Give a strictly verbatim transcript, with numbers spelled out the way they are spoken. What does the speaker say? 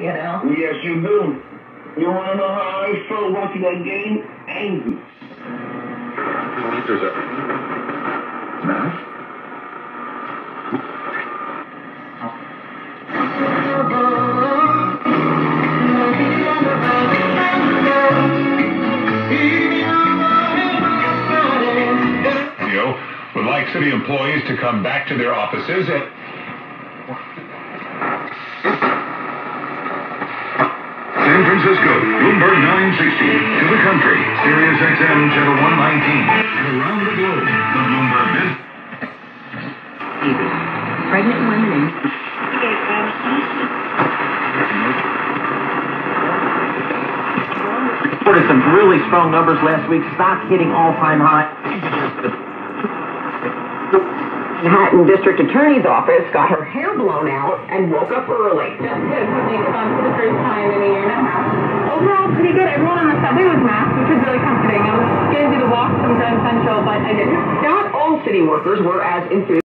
you know? Yes, you do. You want to know how I felt watching that game? Angry. How many meters up? Math? Would like city employees to come back to their offices and... San Francisco, Bloomberg nine sixty, to the country, Sirius X M Channel one nineteen, and around the globe, the Bloomberg business. Pregnant women in... Reported some really strong numbers last week, stock hitting all-time high. Manhattan District Attorney's office got her hair blown out and woke up early. Just did what they've done for the first time in a year and a half. Overall, pretty good. Everyone on the subway was masked, which is really comforting. I was scared to do the walk from Grand Central, but I didn't. Not all city workers were as enthusiastic.